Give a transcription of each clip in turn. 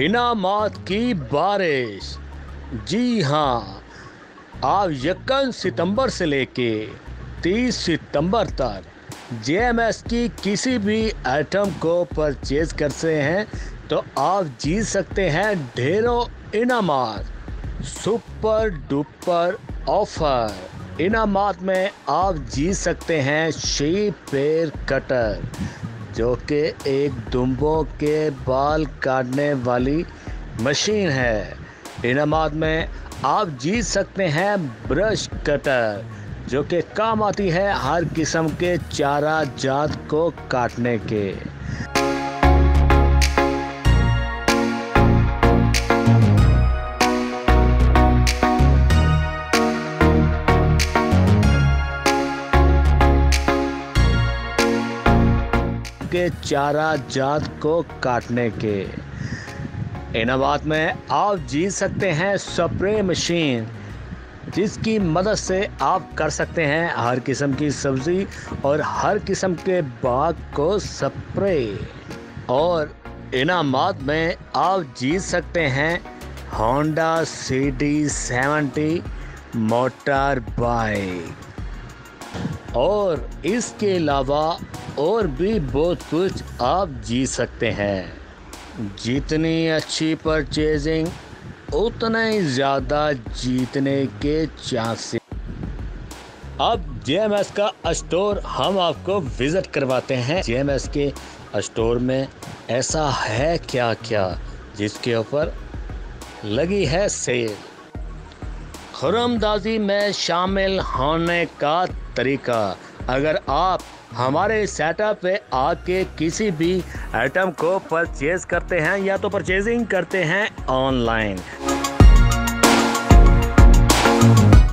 इनामात की बारिश। जी हाँ, आप 1 सितंबर से लेके 30 सितंबर तक JMS की किसी भी आइटम को परचेज करते हैं तो आप जीत सकते हैं ढेरों इनामात। सुपर डुपर ऑफर इनामात में आप जीत सकते हैं शीप हेयर कटर, जो कि एक दुम्बों के बाल काटने वाली मशीन है। इनामात में आप जीत सकते हैं ब्रश कटर, जो कि काम आती है हर किस्म के चारा जात को काटने के। चारा जात को काटने के इनामात में आप जीत सकते हैं स्प्रे मशीन, जिसकी मदद से आप कर सकते हैं हर किस्म की सब्जी और हर किस्म के बाग को स्प्रे। और इनामात में आप जीत सकते हैं होंडा CD 70 मोटर बाइक। और इसके अलावा और भी बहुत कुछ आप जीत सकते हैं। जितनी अच्छी परचेजिंग उतना ही ज़्यादा जीतने के चांसेस। अब JMS का स्टोर हम आपको विज़िट करवाते हैं। JMS के स्टोर में ऐसा है क्या क्या जिसके ऊपर लगी है सेल। खुरमदाजी में शामिल होने का तरीका। अगर आप हमारे सेटअप पे आके किसी भी आइटम को परचेज करते हैं या तो परचेजिंग करते हैं ऑनलाइन,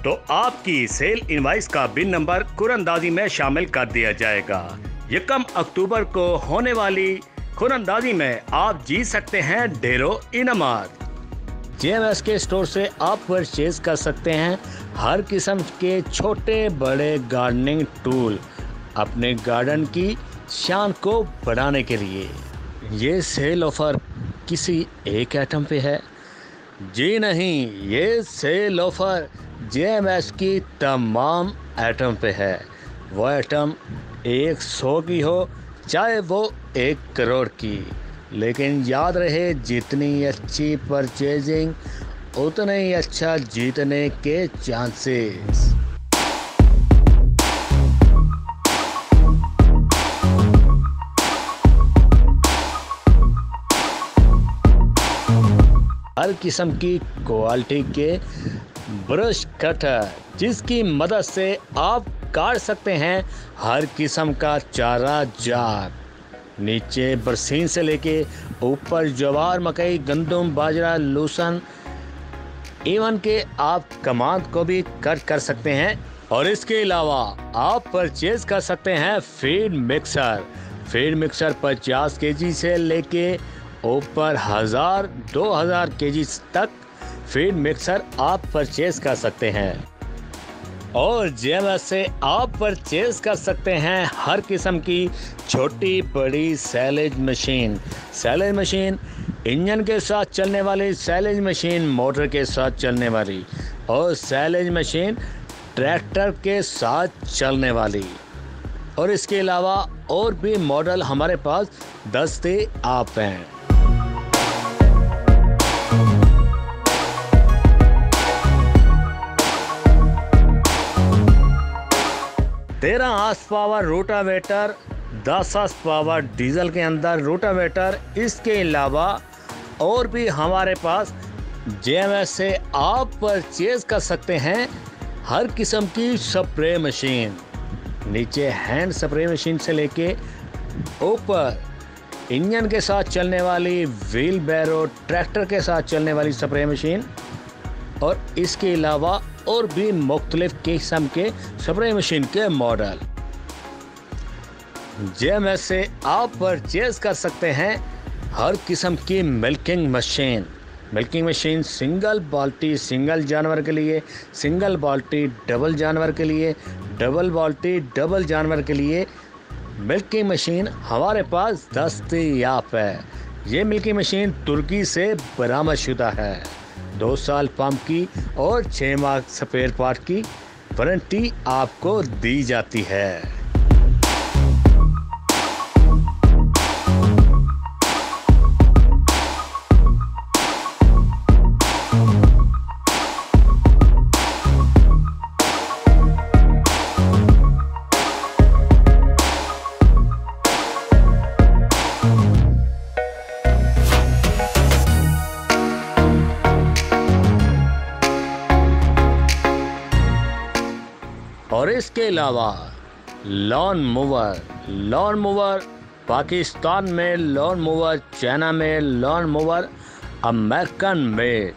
तो आपकी सेल इनवाइस का बिन नंबर खुरंदाजी में शामिल कर दिया जाएगा। 1 अक्टूबर को होने वाली खुरंदाजी में आप जीत सकते हैं ढेरों इनामात। JMS के स्टोर से आप परचेज कर सकते हैं हर किस्म के छोटे बड़े गार्डनिंग टूल अपने गार्डन की शान को बढ़ाने के लिए। ये सेल ऑफ़र किसी एक आइटम पे है? जी नहीं, ये सेल ऑफ़र JMS की तमाम आइटम पे है। वो आइटम 100 की हो चाहे वो 1 करोड़ की, लेकिन याद रहे जितनी अच्छी परचेजिंग उतने ही अच्छा जीतने के चांसेस। हर किस्म की क्वालिटी के ब्रश कटर, जिसकी मदद से आप काट सकते हैं हर किस्म का चारा जात। नीचे बरसीन से लेके ऊपर ज्वार मकई गंदम बाजरा लहसुन, इवन के आप कमांद को भी कट कर सकते हैं। और इसके अलावा आप परचेज कर सकते हैं feed mixer. Feed mixer 50 KG से लेके ऊपर 1000-2000 केजी तक फीड मिक्सर आप परचेज कर सकते हैं। और JMS से आप परचेज कर सकते हैं हर किस्म की छोटी बड़ी silage machine. Silage machine engine के साथ चलने वाली, सैलेज मशीन मोटर के साथ चलने वाली, और सैलेज मशीन ट्रैक्टर के साथ चलने वाली। और इसके अलावा और भी मॉडल हमारे पास 10 आप हैं। HP 13 HP rotavator, 10 HP diesel के अंदर रोटावेटर। इसके अलावा और भी हमारे पास JMS से आप परचेज कर सकते हैं हर किस्म की स्प्रे मशीन। नीचे हैंड स्प्रे मशीन से लेके ऊपर इंजन के साथ चलने वाली, व्हील बैरो ट्रैक्टर के साथ चलने वाली स्प्रे मशीन। और इसके अलावा और भी मुख्तलिफ किस्म के स्प्रे मशीन के मॉडल JMS से आप परचेज कर सकते हैं। हर किस्म की milking machine. Milking machine single बाल्टी सिंगल जानवर के लिए, सिंगल बाल्टी डबल जानवर के लिए, डबल बाल्टी डबल जानवर के लिए मिल्किंग मशीन हमारे पास 10 आप है। ये मिल्की मशीन तुर्की से बरामद शुदा है। 2 साल पंप की और 6 माह स्पेयर पार्ट की वारंटी आपको दी जाती है। और इसके अलावा लॉन मोवर पाकिस्तान में, लॉन मोवर चाइना में, लॉन मोवर अमेरिकन में,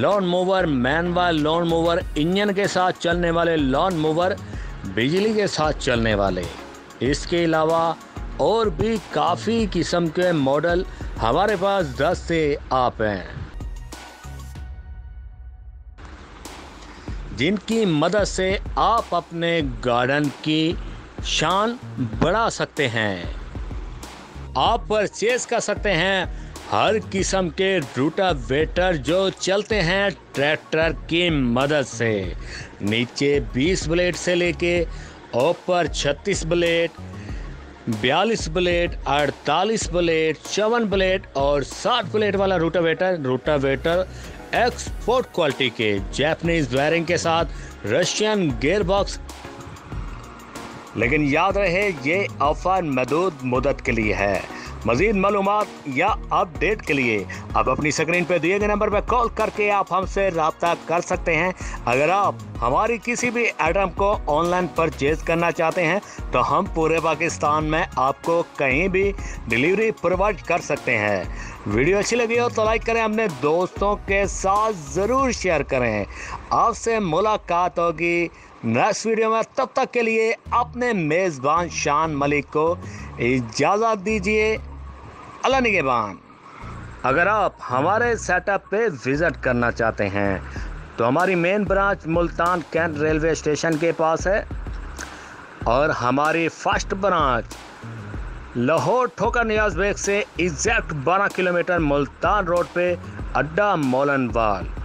lawn mower manual, lawn mower engine के साथ चलने वाले, लॉन मोवर बिजली के साथ चलने वाले। इसके अलावा और भी काफ़ी किस्म के मॉडल हमारे पास 10 से आप हैं, जिनकी मदद से आप अपने गार्डन की शान बढ़ा सकते हैं। आप परचेज कर सकते हैं हर किस्म के रोटावेटर जो चलते हैं ट्रैक्टर की मदद से। नीचे 20 ब्लेड से लेके ऊपर 36 ब्लेड, 42 ब्लेड, 48 ब्लेड, 54 ब्लेड और 60 ब्लेड वाला रोटावेटर एक्सपोर्ट क्वालिटी के जापानीज वायरिंग के साथ रशियन गियर बॉक्स। लेकिन याद रहे ये ऑफर महदूद मुदत के लिए है। मजीद मालूमात या अपडेट के लिए आप अपनी स्क्रीन पर दिए गए नंबर पर कॉल करके आप हमसे रब्ता कर सकते हैं। अगर आप हमारी किसी भी आइटम को ऑनलाइन परचेज करना चाहते हैं तो हम पूरे पाकिस्तान में आपको कहीं भी डिलीवरी प्रोवाइड कर सकते हैं। वीडियो अच्छी लगी हो तो लाइक करें, अपने दोस्तों के साथ ज़रूर शेयर करें। आपसे मुलाकात होगी नेक्स्ट वीडियो में। तब तक के लिए अपने मेज़बान शान मलिक को इजाज़त दीजिए। अल्लाह निगहबान। अगर आप हमारे सेटअप पे विज़िट करना चाहते हैं तो हमारी main branch Multan cantt railway station के पास है और हमारी फर्स्ट ब्रांच लाहौर ठोकर नियाज़ बेग से एग्जैक्ट 12 किलोमीटर मुल्तान रोड पे अड्डा मोलनवाल।